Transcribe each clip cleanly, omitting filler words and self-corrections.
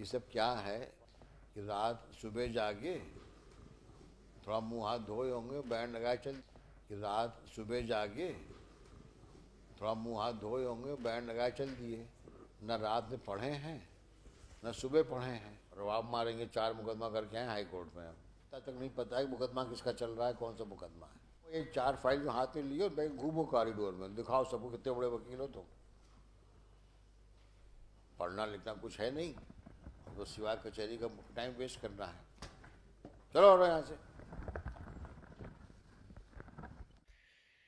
ये सब क्या है कि रात सुबह जागे थोड़ा मुंह हाथ धोए होंगे, बैंड लगाए चल। कि रात सुबह जागे थोड़ा मुंह हाथ धोए होंगे, बैंड लगाए चल दिए। ना रात में पढ़े हैं ना सुबह पढ़े हैं। रवाब मारेंगे, 4 मुकदमा करके आए हाई कोर्ट में। अब तक नहीं पता है कि मुकदमा किसका चल रहा है, कौन सा मुकदमा है। एक 4 फाइल जो हाथ में लिए और भाई घूमो कॉरिडोर में, दिखाओ सबको कितने बड़े वकील हो तुम। पढ़ना लिखना कुछ है नहीं, तो सिवाय कचहरी का टाइम वेस्ट करना है। चलो और यहाँ से।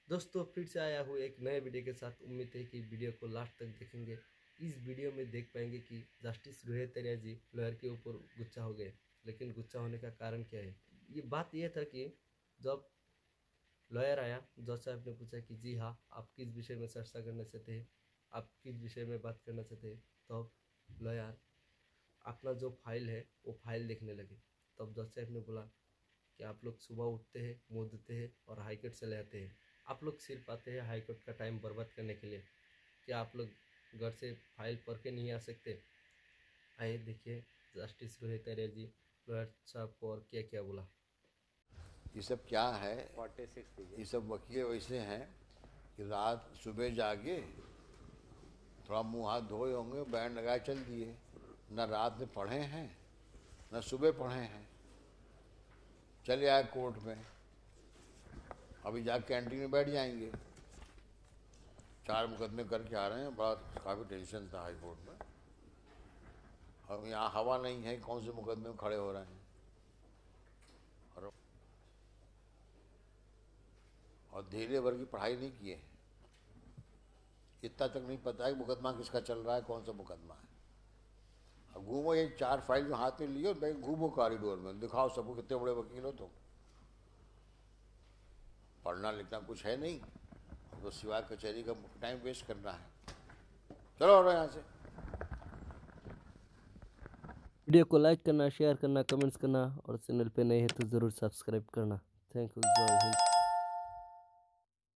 दोस्तों फिर से आया हूँ एक नए वीडियो के साथ। उम्मीद है कि वीडियो को लास्ट तक देखेंगे। इस वीडियो में देख पाएंगे कि जस्टिस रोहित रील जी लॉयर के ऊपर गुस्सा हो गए, लेकिन गुस्सा होने का कारण क्या है। ये बात यह था कि जब लॉयर आया, जज साहब ने पूछा कि जी हाँ, आप किस विषय में चर्चा करना चाहते हैं, आप किस विषय में बात करना चाहते हैं। तब लॉयर अपना जो फाइल है वो फाइल देखने लगे। तब जज साहब ने बोला कि आप लोग सुबह उठते हैं, मुँह धोते हैं और हाईकोर्ट चले जाते हैं। आप लोग सिर्फ आते हैं हाईकोर्ट का टाइम बर्बाद करने के लिए। क्या आप लोग घर से फाइल पढ़ के नहीं आ सकते? आइए देखिए जस्टिस रोहित रील जी लॉयर साहब को और क्या क्या बोला। ये सब क्या है, ये सब वकील वैसे हैं कि रात सुबह जागे थोड़ा मुंह हाथ धोए होंगे, बैंड लगाए चल दिए। ना रात में पढ़े हैं ना सुबह पढ़े हैं। चले आए कोर्ट में, अभी जाके कैंटीन में बैठ जाएंगे। 4 मुकदमे करके आ रहे हैं। बड़ा काफ़ी टेंशन था हाई कोर्ट में। अब यहाँ हवा नहीं है, कौन से मुकदमे में खड़े हो रहे हैं। और धीरे भर की पढ़ाई नहीं किए। इतना तक नहीं पता है कि मुकदमा किसका चल रहा है, कौन सा मुकदमा है। अब घूमो, ये 4 फाइल जो हाथ में लिए और भाई घूमो कॉरिडोर में, दिखाओ सबको कितने बड़े वकील हो तुम। पढ़ना लिखना कुछ है नहीं, तो सिवाय कचहरी का टाइम वेस्ट करना है। चलो और यहाँ से। वीडियो को लाइक करना, शेयर करना, कमेंट्स करना और चैनल पे नए हैं तो ज़रूर सब्सक्राइब करना। Thank you. जय हिंद।